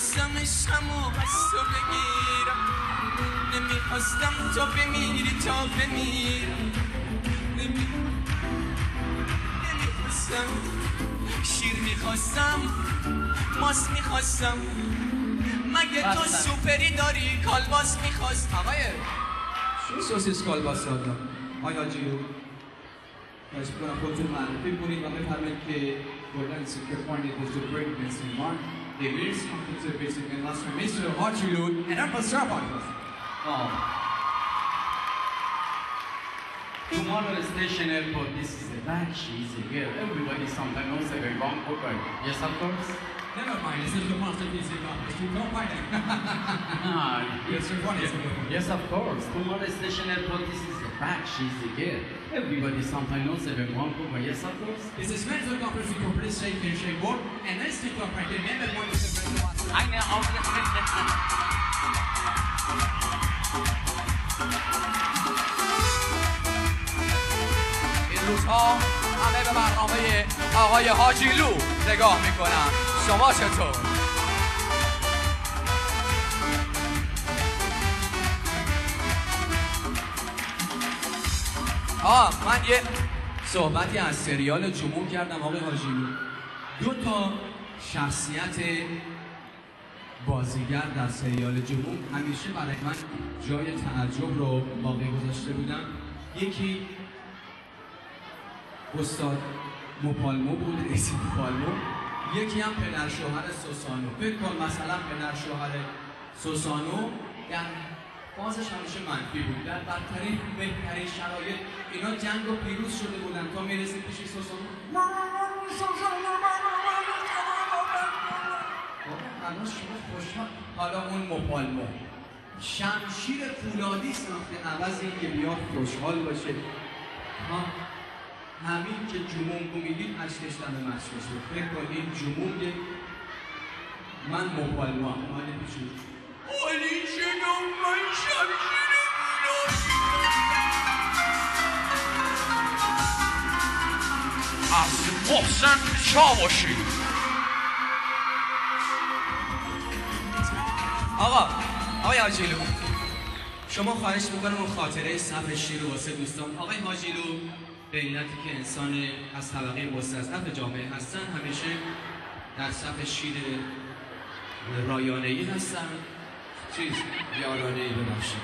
میشم و بس تو بگیرم نمیخواستم تو بمیری تا بمیرم نمیخواستم شیر میخواستم ماست میخواستم مگه تو سوپری داری کالباس میخواست آقای سوسیس کالباس دادم آیا جیو خواهش میکنم خودتون معرفی کنید و بفرمایید که گلدن سوپرپاینت از دو برین بنسین مارک Deviriz Kompütür Beşik'in Master Mr. Archilud and our Master Podcast. Tomorrow Station Airport, this is the bad she's here. Everybody sometimes knows that we're wrong or right. Yes, of course? Never mind, this is the masterpiece you're wrong. You don't mind it. Yes, of course. Yes, of course. Tomorrow Station Airport, this is the bad she's here. Everybody sometimes knows that we're wrong or right. Yes, of course? This is Mental Conference for Police Shake and Shake Board. And let's take off right here. Remember what is the first one. I know, I'll get این روزها همه به برنامه آقای حاجیلو نگاه میکنن شما چطور؟ من یه صحبتی از سریال جمهور کردم آقای حاجیلو دو تا شخصیت بازیگر در سریال جمهور همیشه برای من جای تعجب رو باقی گذاشته بودم یکی استاد موپالمو بود، رئیس موپالمو یکی هم پدر شوهر سوسانو فکر کن مثلا پدر شوهر سوسانو در بازش همیشه منفی بود در بدترین بهترین شرایط اینا جنگ و پیروز شده بودن تا میرسید پیش سوسانو حالا شما خوشحال حالا اون موپالمو شمشیر فولادی ساخته عوض این که بیاد خوشحال باشه همین که جمونگو میدید عشقش دمه مشکش رو فکر کنید جمونگه من موپالمو هم حاله پیچون حالی شنم من شمشیر فولادی از محسن چاوشی آقای حاجیلو شما خواهش میکنم اون خاطره صف شیر واسه دوستان آقای حاجیلو به علتی که انسان از طبقه مستضعف جامعه هستن همیشه در صف شیر رایانه‌ای هستن چیز یارانه‌ای ببخشید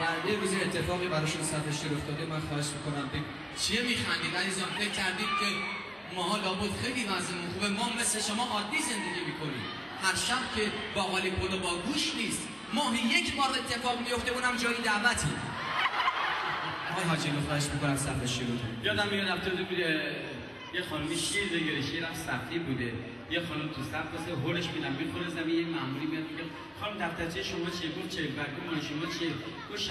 در یه روز اتفاقی براشون صف شیر افتاده من خواهش میکنم چیه میخندید عزیزان فکر کردید که ماها لابد خیلی وضعمون خوبه ما مثل شما عادی زندگی میکنیم هر شب که باقالی پلو با گوش نیست ماهی یک بار اتفاق میفته اونم جایی دعوتی آقای حاجیلو خواهش میکنم صفحه شیر رو یادم میاد رفته بوده یه خانمی شیر بگیره شیرم سختی بوده یه خانم تو صف واسه هولش میدم میخوره زمین یه ماموری میاد میگه خانم دفترچه شما چیه گفت چه برگه مال شما چیه گفت 60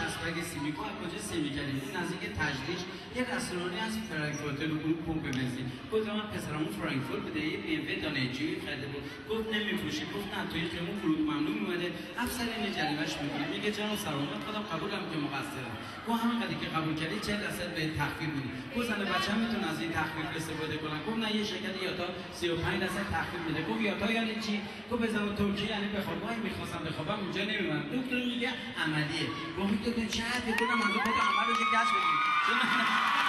سیمیکو از کجا سیمی کردید نزدیک تجریش یه رستورانی از فرانکفورت رو پمپ بنزین گفت من پسرمون فرانکفورت بوده یه BMW دانشجویی خریده بود گفت نمیفروشه گفت نه توی خیمون فرود ممنون میومده افسر این جریمه‌اش میکنه میگه جناب سلامت خودم قبولم که مقصرم گفت همینقدر که قبول کردی 40% به تخفیف میدی گفت زن بچه‌م میتونه از این تخفیف استفاده کنه گفت نه یه شرکت یاتا 35% تخفیف میده گفت یاتا یعنی چی گفت بزنم ترکیه یعنی بخوام میخواستم بخوابم اونجا نمیمونم دکتر میگه عملیه گفت دکتر چقدر بکنم از خود عمل رو گشت بدید